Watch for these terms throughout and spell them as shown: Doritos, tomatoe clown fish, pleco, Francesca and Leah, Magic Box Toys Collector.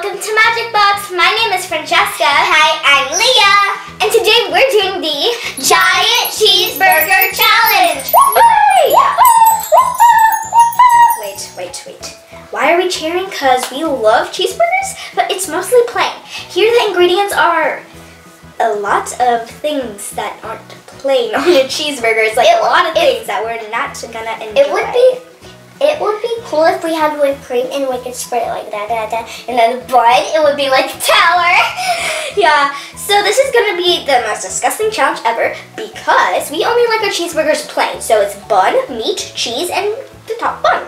Welcome to Magic Box. My name is Francesca. Hi, I'm Leah. And today we're doing the Giant Cheeseburger Challenge. Wait. Why are we cheering? Because we love cheeseburgers, but it's mostly plain. Here the ingredients are a lot of things that aren't plain on a cheeseburger. It's like a lot of things that we're not gonna enjoy. It would be cool if we had whipped cream and we could spread it like that. And then the bun, it would be like a tower. Yeah, so this is gonna be the most disgusting challenge ever because we only like our cheeseburgers plain. So it's bun, meat, cheese, and the top bun.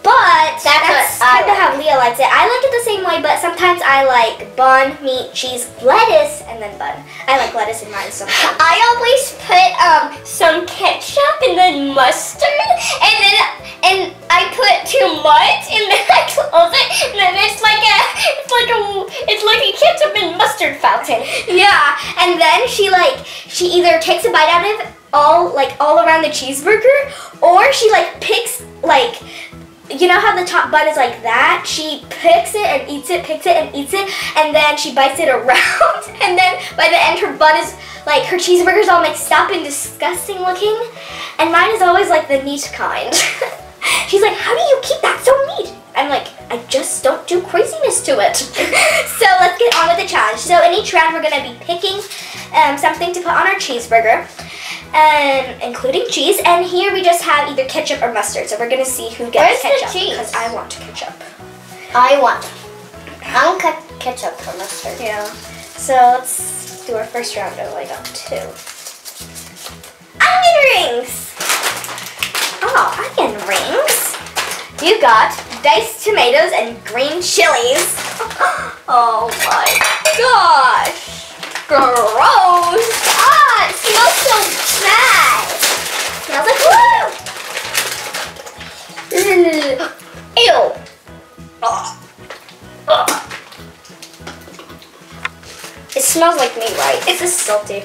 But that's kind of how Leah likes it. I like it the same way, but sometimes I like bun, meat, cheese, lettuce, and then bun. I like lettuce in mine sometimes. I always put some ketchup and then mustard, and then I put too much, and then I close it, and then it's like a ketchup and mustard fountain. Yeah, and then she either takes a bite out of all around the cheeseburger, or she picks you know how the top bun is like that? She picks it and eats it, picks it and eats it, and then she bites it around, and then by the end her bun is her cheeseburger's all mixed up and disgusting looking, and mine is always the neat kind. She's like, how do you keep that so neat? I'm like, I just don't do craziness to it. So let's get on with the challenge. So in each round we're gonna be picking something to put on our cheeseburger. Including cheese, and here we just have either ketchup or mustard, so we're gonna see who gets ketchup because I want ketchup. I want ketchup for mustard. Yeah. So let's do our first round. Oh, I got two onion rings. Oh, onion rings. You got diced tomatoes and green chilies. Oh my gosh. Gross. Ah, it smells so bad. It smells like woo. Ew. It smells like meat, right? It's just salty.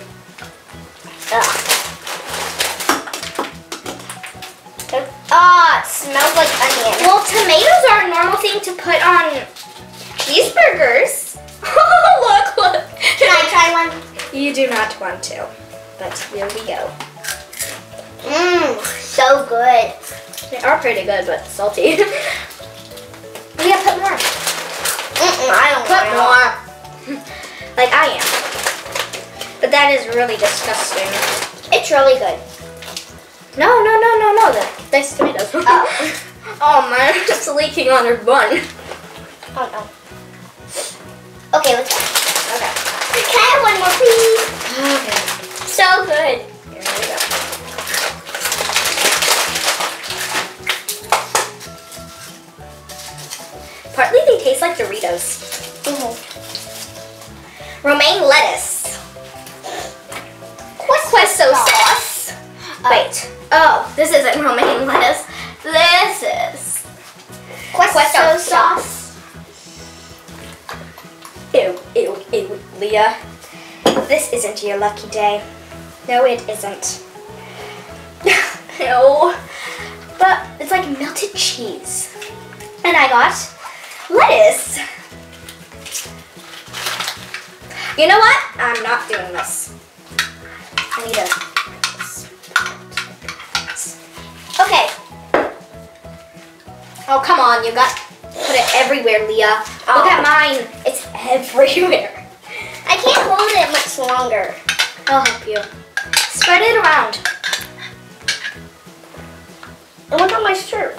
Ah, it smells like onion. Well, tomatoes are a normal thing to put on cheeseburgers. Look. Can I try one? You do not want to, but here we go. Mmm, so good. They are pretty good, but salty. We gotta put more. I don't put more. Like I am. But that is really disgusting. It's really good. No. The diced tomatoes. Oh. Oh man, I'm just leaking on her bun. Oh no. Okay, let's go. Okay. Can I have one more, please? Okay. So good. Here we go. Partly they taste like Doritos. Mm-hmm. Romaine lettuce. Queso sauce. Wait. Oh, this isn't romaine lettuce. This is queso sauce. Ew, Leah. This isn't your lucky day. No, it isn't. No. But it's like melted cheese. And I got lettuce. You know what? I'm not doing this. I need a... Okay. Oh, come on. You got... Put it everywhere, Leah. Look at mine. It's everywhere. I can't hold it much longer. I'll help you. Spread it around. I went on my shirt.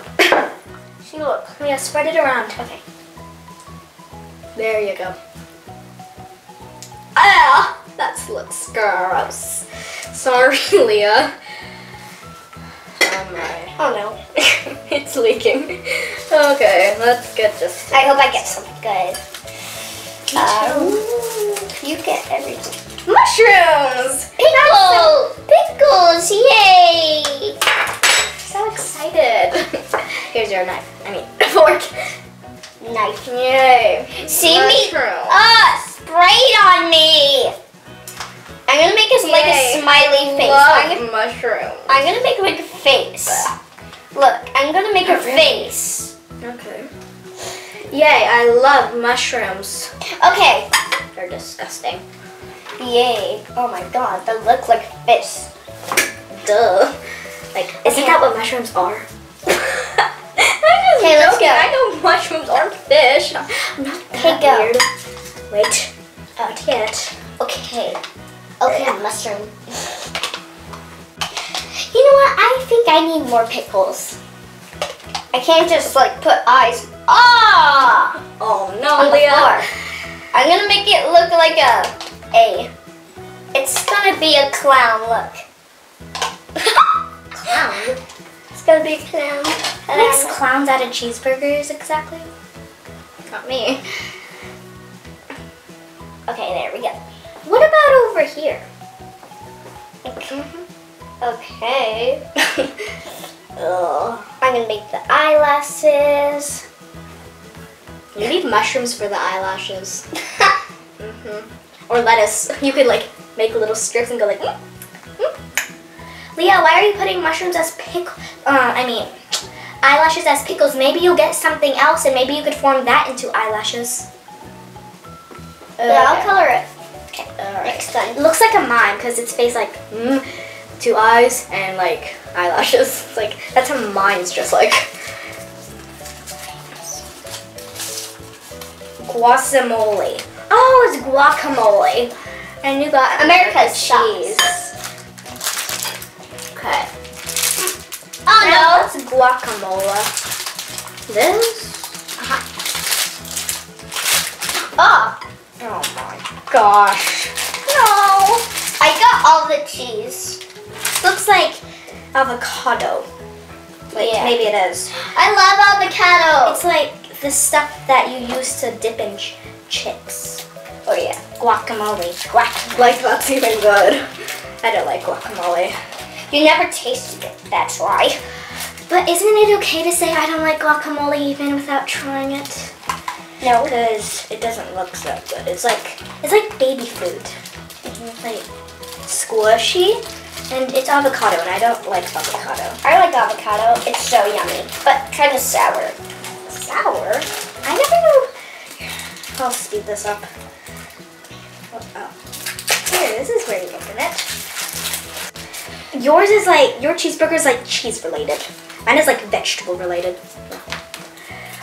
See, look. Yeah, spread it around. Okay. There you go. Ah, that looks gross. Sorry, Leah. Oh no. It's leaking. Okay, let's get this. I hope I get something good. You get everything. Mushrooms! Pickles! Pickles! Yay! So excited. Here's your knife. I mean, fork. Knife. Yay. See mushrooms. Me? Sprayed on me! I'm gonna make us a smiley face. I'm gonna make a face. Look, I'm gonna make her face. Okay. Yay, I love mushrooms. Okay. They're disgusting. Yay. Oh my god, they look like fish. Duh. Like, isn't that what mushrooms are? Okay, let's go. I know mushrooms aren't fish. I'm not that weird. Wait. Not yet. Okay. Okay, mushroom. You know what? I think I need more pickles. I can't just like put eyes. Ah! Oh no, Leah. I'm gonna make it look like a. It's gonna be a clown look. Clown. It's gonna be a clown. Who makes clowns out of cheeseburgers exactly? Not me. Okay, there we go. What about over here? Okay. Okay. I'm gonna make the eyelashes. You need mushrooms for the eyelashes. Or lettuce. You could like make little strips and go like. Leah, why are you putting mushrooms as eyelashes as pickles? Maybe you'll get something else, and maybe you could form that into eyelashes. Yeah, I'll color it. Okay, alright. Next time. It looks like a mime because its face like two eyes and like eyelashes. It's like that's how mine's just like. Guacamole. Oh, it's guacamole. And you got America's cheese. Okay. Oh no, that's guacamole. This. Oh. Oh my gosh. No. I got all the cheese. Looks like avocado. Wait, yeah. Maybe it is. I love avocado. It's like the stuff that you use to dip in chips. Oh yeah, guacamole. Like that's even good. I don't like guacamole. You never tasted it, that's why. But isn't it okay to say I don't like guacamole even without trying it? No. Because it doesn't look so good. It's like baby food. It's like squishy and it's avocado and I don't like avocado. I like avocado. It's so yummy. But kind of sour. Sour? I never know. I'll speed this up. Oh. Here, this is where you open it. Yours is like, your cheeseburger is like cheese related. Mine is like vegetable related.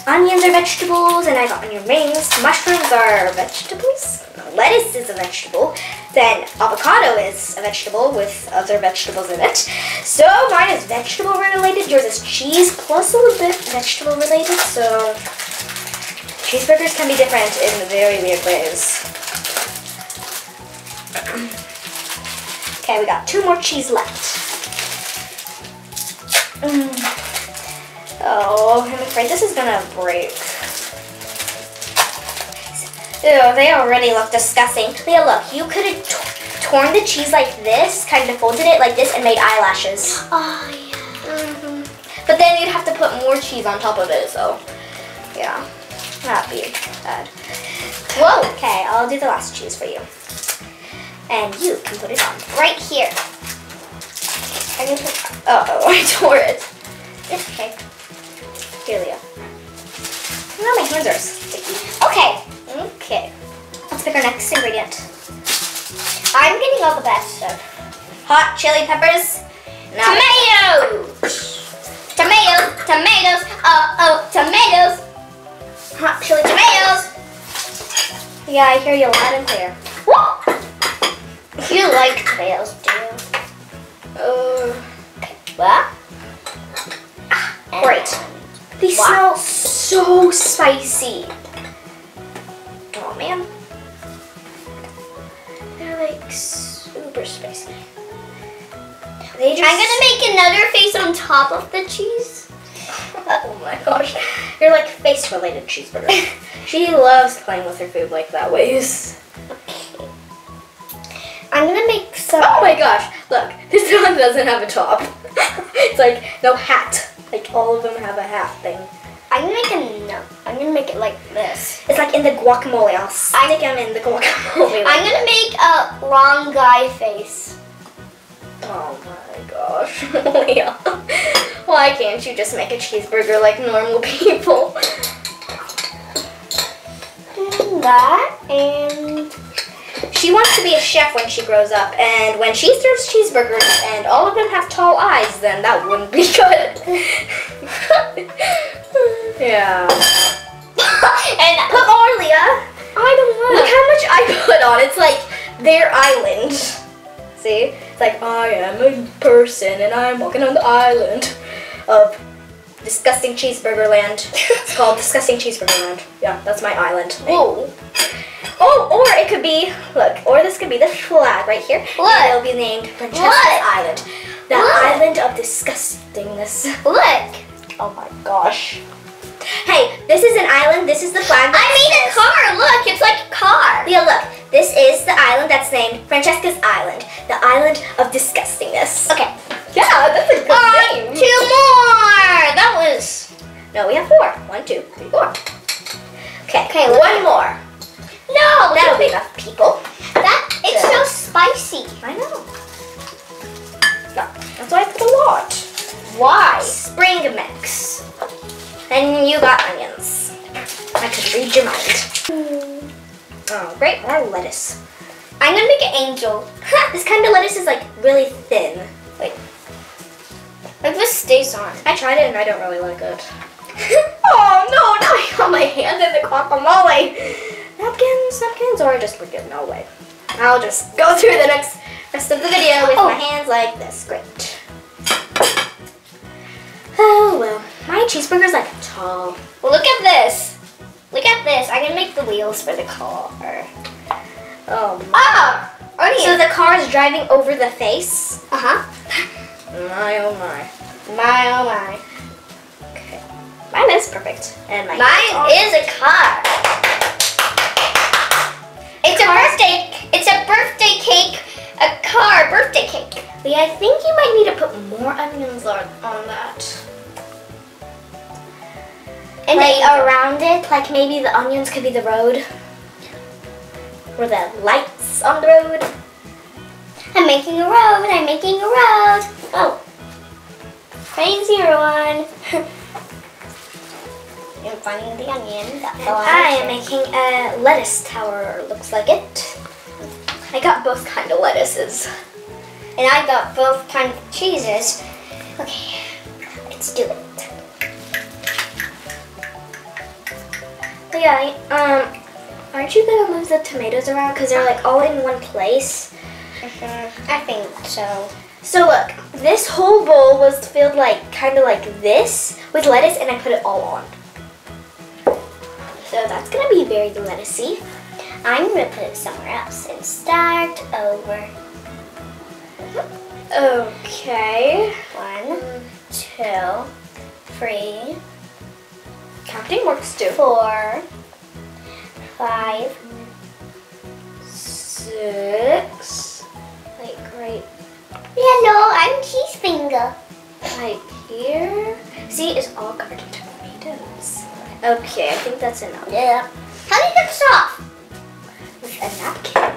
Onions are vegetables, and I got onion rings. Mushrooms are vegetables. Lettuce is a vegetable. Then avocado is a vegetable with other vegetables in it. So mine is vegetable related. Yours is cheese plus a little bit vegetable related. So cheeseburgers can be different in very weird ways. Okay, we got two more cheese left. Oh, I'm afraid this is gonna break. Ew, they already look disgusting. Leah, look, you could have torn the cheese like this, kind of folded it like this, and made eyelashes. Oh, yeah. But then you'd have to put more cheese on top of it, so yeah, that'd be bad. Whoa, okay, I'll do the last cheese for you. And you can put it on right here. I can put it on. Uh oh, I tore it. It's okay. Here, Leah. No, my hands are sticky. Okay. Okay. Let's pick our next ingredient. I'm getting all the bad stuff. Hot chili peppers. No. Tomatoes. Tomatoes. Tomatoes. Oh, tomatoes. Hot chili tomatoes. Yeah, I hear you loud and clear. Whoa! You like tomatoes, do you? What? Great. They smell so spicy. Oh man. They're like super spicy. They just... I'm gonna make another face on top of the cheese. Oh my gosh. You're like face related cheeseburger. She loves playing with her food like that ways. I'm gonna make some. Oh my gosh! Look, this one doesn't have a top. It's like no hat. Like all of them have a hat thing. I'm gonna make it like this. It's like in the guacamole. I'll stick them in the guacamole. I'm gonna make a wrong guy face. Oh my gosh, Leah! Why can't you just make a cheeseburger like normal people? that, and she wants to be a chef when she grows up, and when she serves cheeseburgers and all of them have tall eyes, then that wouldn't be good. Yeah. And put more, Leah. I don't want. Look how much I put on. It's like their island. See? It's like, I am a person and I'm walking on the island of disgusting cheeseburger land. It's called disgusting cheeseburger land. Yeah, that's my island. Whoa. Oh, or it could be, look, or this could be the flag right here. Look. It'll be named Francesca's Island. The island of disgustingness. Look. Oh my gosh. Hey, this is an island. This is the flag. I made a car. Look, it's like a car. Leah, look. This is the island that's named Francesca's Island, the island of disgustingness. Okay. Yeah, that's a good name. Two more. That was. No, we have four. 1, 2, 3, 4. Okay. Okay. One more. No. That'll be enough, people. That it's so spicy. I know. No, that's why I put a lot. Why? Spring mix. And you got onions. I could read your mind. Oh, great, more lettuce. I'm gonna make an angel. This kind of lettuce is like really thin. Wait. Like this stays on. I tried it and I don't really like it. Oh no, now I got my hand in the guacamole. Napkins, or I just would get no way. I'll just go through the rest of the video with my hands like this. Great. Oh well. My cheeseburger's like tall. Well, look at this. Look at this. I can make the wheels for the car. Oh. Ah! Onion. So the car is driving over the face. My oh my. My oh my. Okay. Mine is perfect. And mine is a car. It's a birthday. It's a birthday cake. A car birthday cake. Leah, I think you might need to put more onions on that. And like around it, like maybe the onions could be the road. Or the lights on the road. I'm making a road, I'm making a road. Oh. Crazy one. I'm finding the onion. I am making a lettuce tower, looks like it. I got both kind of lettuces. And I got both kind of cheeses. Okay, let's do it. Yeah, aren't you gonna move the tomatoes around because they're like all in one place? I think so. So look, this whole bowl was filled like kind of like this with lettuce, and I put it all on. So that's gonna be very lettucey. I'm gonna put it somewhere else and start over. Okay. 1, 2, 3. Counting works too. 4, 5, 6. Like right. Yeah, no, I'm cheese finger. Like here. See, it's all garden tomatoes. Okay, I think that's enough. Yeah. How do you get this off? With a napkin.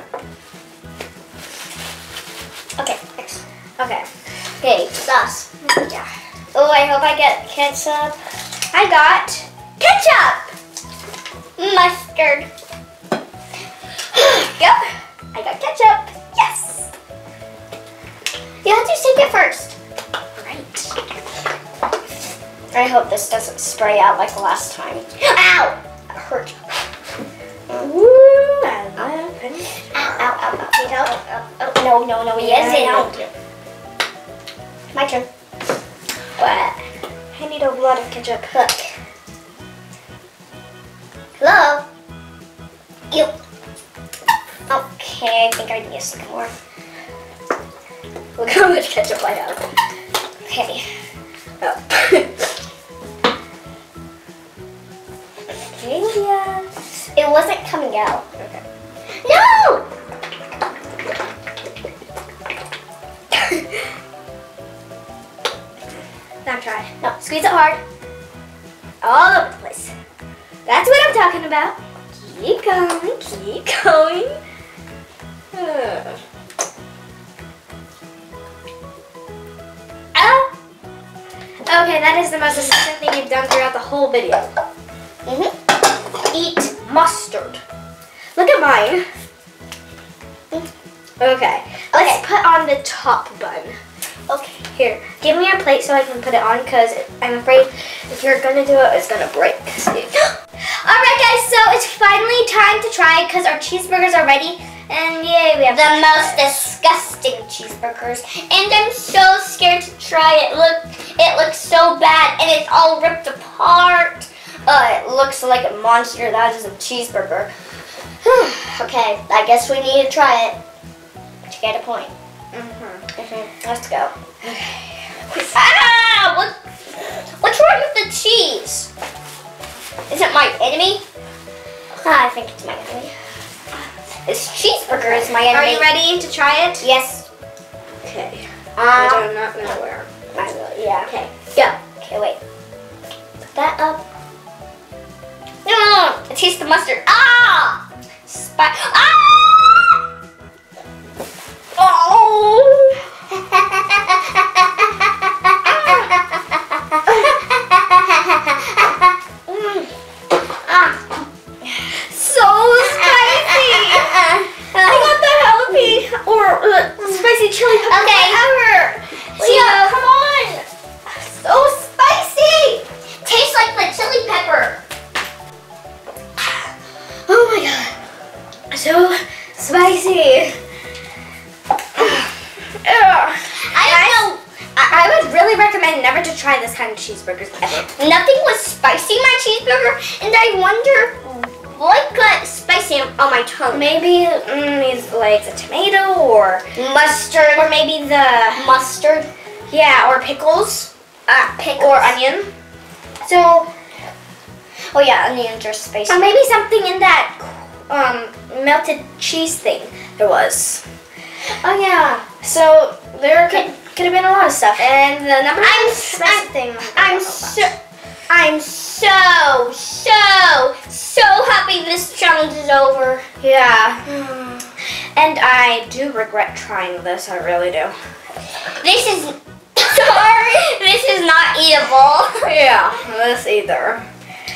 Okay. Okay. Okay. Sauce. Yeah. Oh, I hope I get ketchup. I got. Ketchup! Mustard. Yep, I got ketchup. Yes! You have to shake it first. Right. I hope this doesn't spray out like last time. Ow! That hurt. Woo! I love it. Ow, ow, ow, ow. Need help? No, no, no. Yes, I don't. My turn. What? I need a lot of ketchup. Look. Hello? Ew. Okay, I think I need some more. Look how much ketchup I have. Okay. Oh. Okay, yeah. It wasn't coming out. Okay. No! Now try. No, squeeze it hard. All over the place. That's what I'm talking about. Keep going, keep going. Oh. Okay, that is the most assistant thing you've done throughout the whole video. Eat mustard. Look at mine. Okay. Let's put on the top bun. Okay. Here, give me your plate so I can put it on because I'm afraid if you're going to do it, it's going to break. Alright guys, so it's finally time to try it because our cheeseburgers are ready. And yay, we have the most disgusting cheeseburgers. And I'm so scared to try it. Look, it looks so bad and it's all ripped apart. It looks like a monster. That is a cheeseburger. Okay, I guess we need to try it to get a point. Let's go. Okay. Ah! What's wrong with the cheese? Is it my enemy? I think it's my enemy. This cheeseburger is my enemy. Are you ready to try it? Yes. Okay. I'm not going to wear it. I will, yeah. Okay. Go. Okay, wait. Put that up. No! It tastes the mustard. Ah! Spice. Ah! Oh! So spicy. I would really recommend never to try this kind of cheeseburgers ever. Nothing was spicy in my cheeseburger, and I wonder what got spicy on my tongue. Maybe it's like the tomato or mustard, or maybe the mustard. Yeah, or pickles, or onion. So, oh yeah, onions are spicy. Or maybe something in that. Melted cheese thing there was. Oh yeah. So there could have been a lot of stuff. And the number I'm so happy this challenge is over. Yeah. And I do regret trying this. I really do. This is sorry. This is not eatable. Yeah. This either.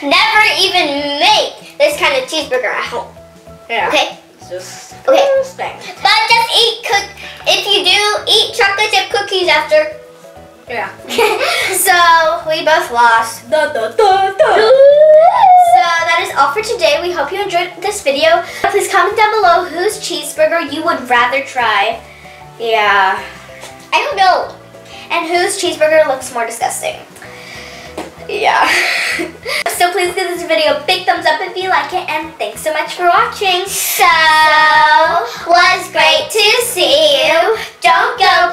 Never even make this kind of cheeseburger at home. Yeah. Okay. It's just okay. But just eat if you do, eat chocolate chip cookies after. Yeah. So we both lost. So that is all for today. We hope you enjoyed this video. Please comment down below whose cheeseburger you would rather try. Yeah. I don't know. And whose cheeseburger looks more disgusting. Yeah. So please give this video a big thumbs up if you like it, and thanks so much for watching. So, was great to see you. Don't go